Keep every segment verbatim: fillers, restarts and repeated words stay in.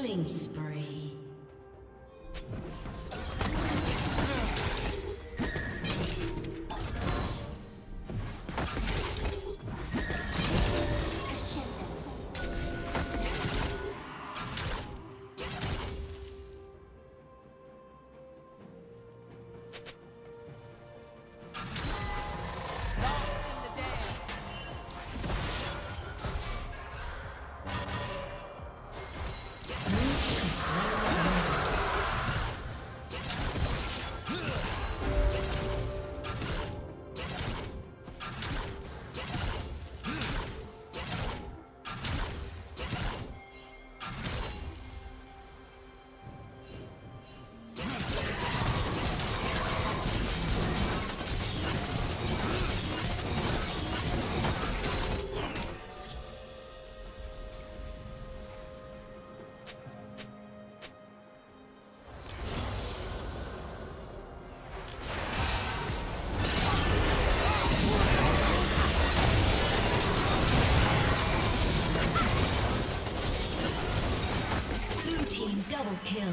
Killing spree. Kill.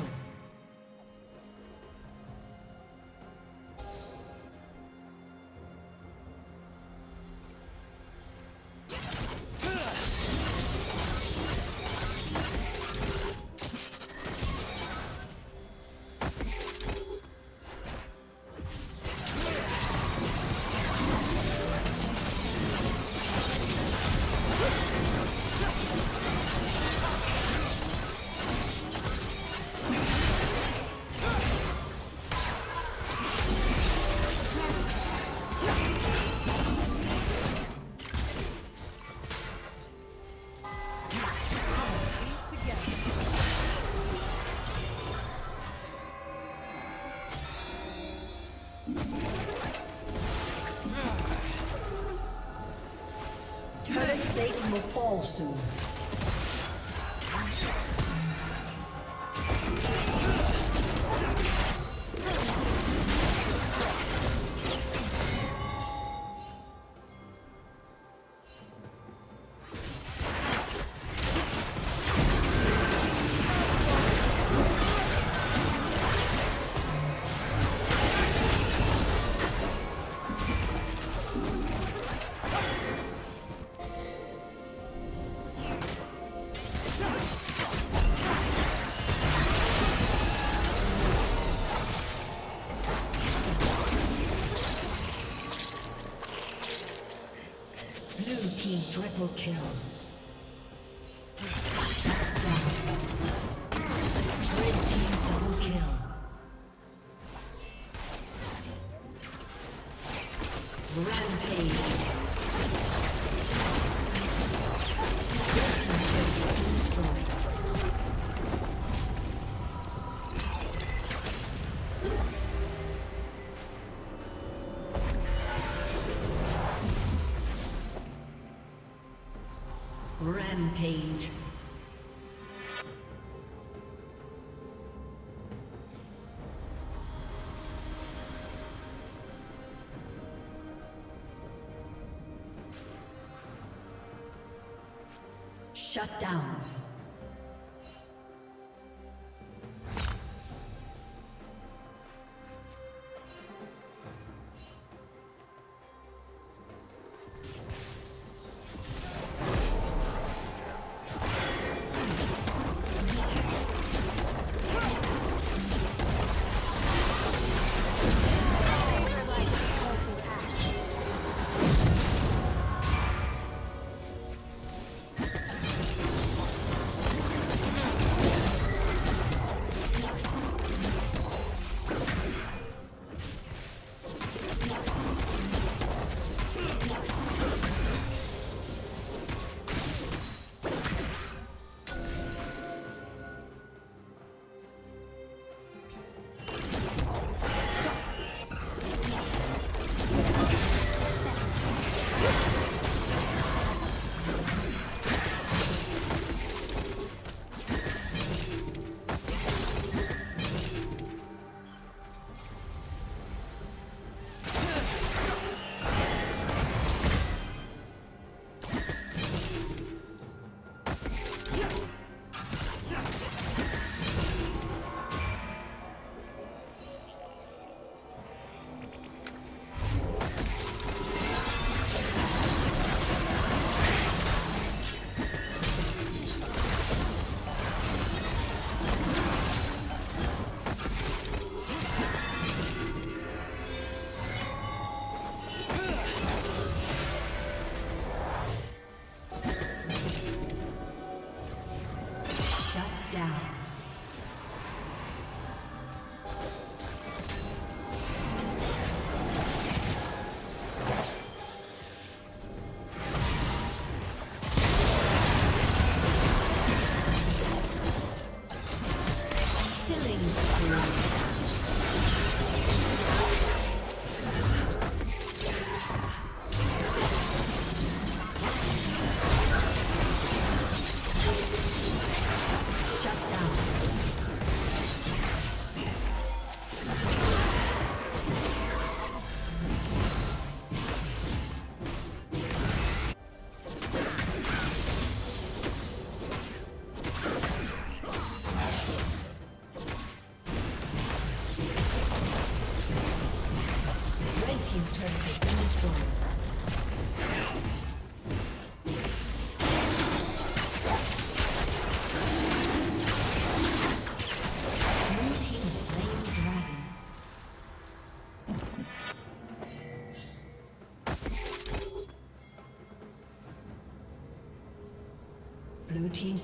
Will fall soon. Triple kill. Rampage. Shut down. Blue team's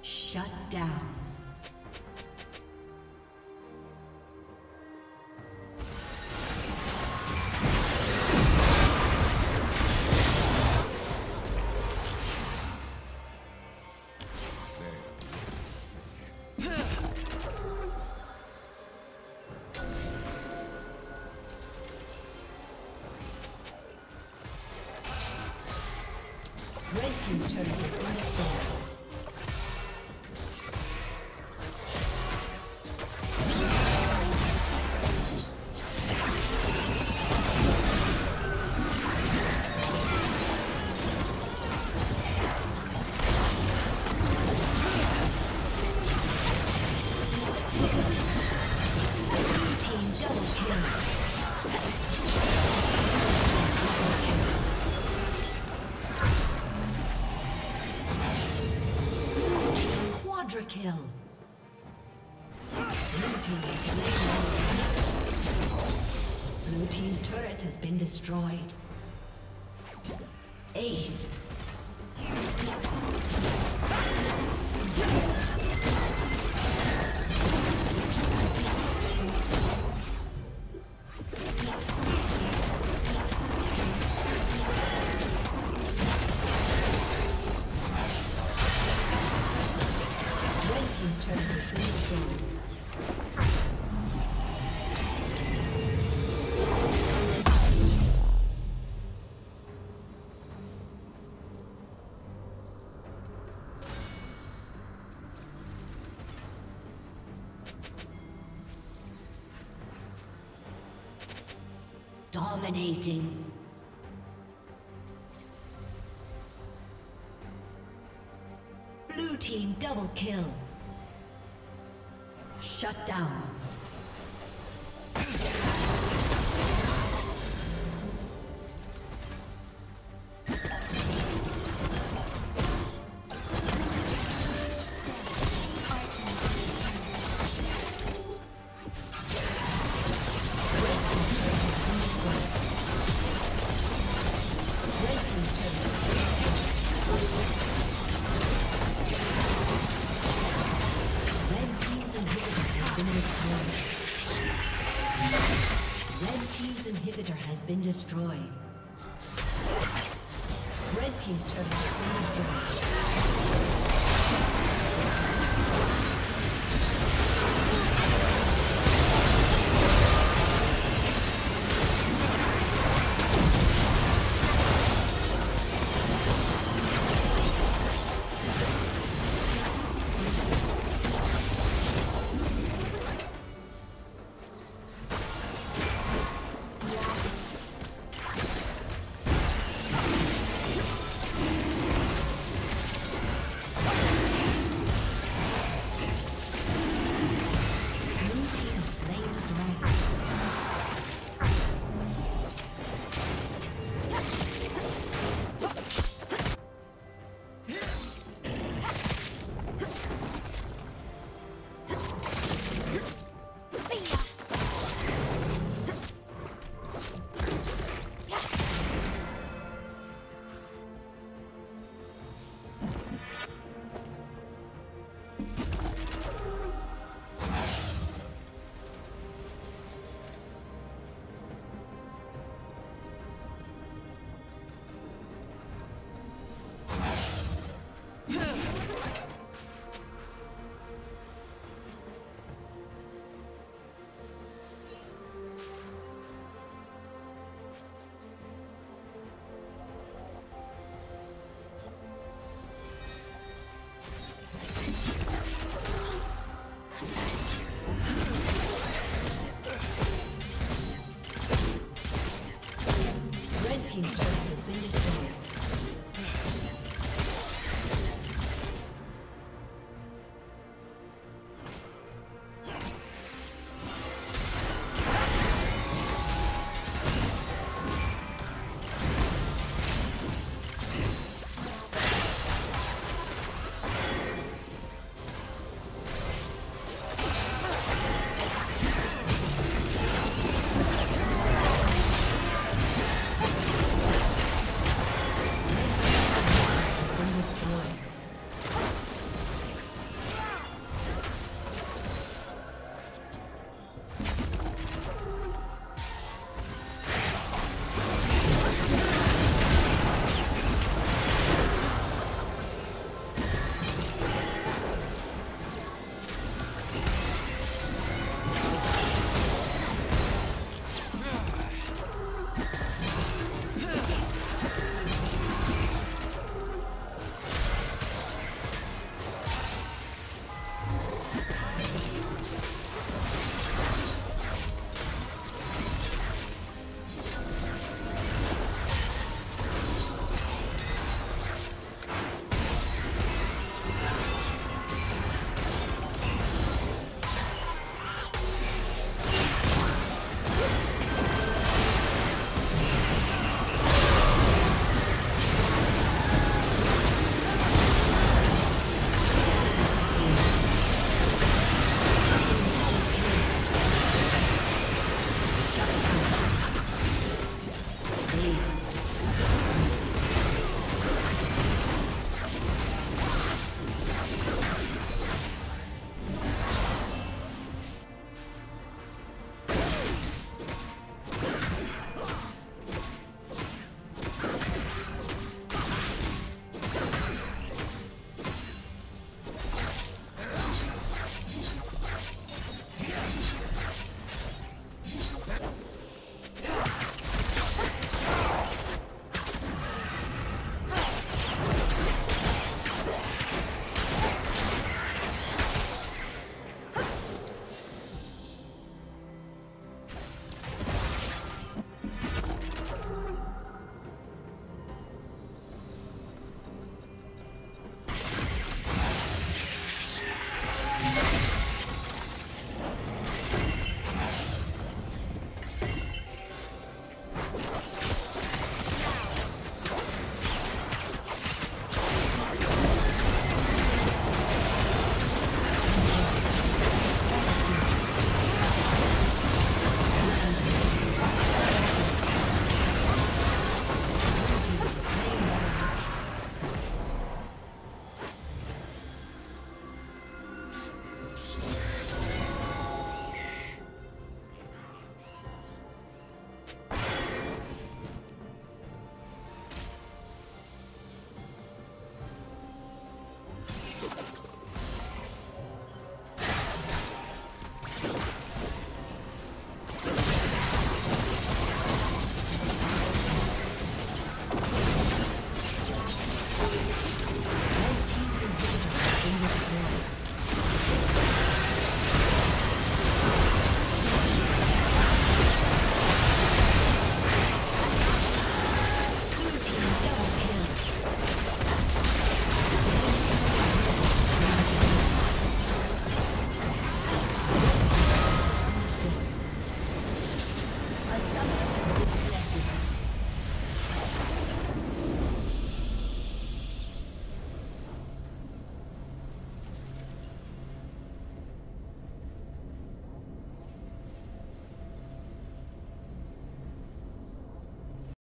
Shut down. Kill. Blue team's, Blue team's turret has been destroyed. Ace. Dominating. Blue team double kill. Shut down. Thank you. Red team's inhibitor has been destroyed. Red team's turret has been destroyed.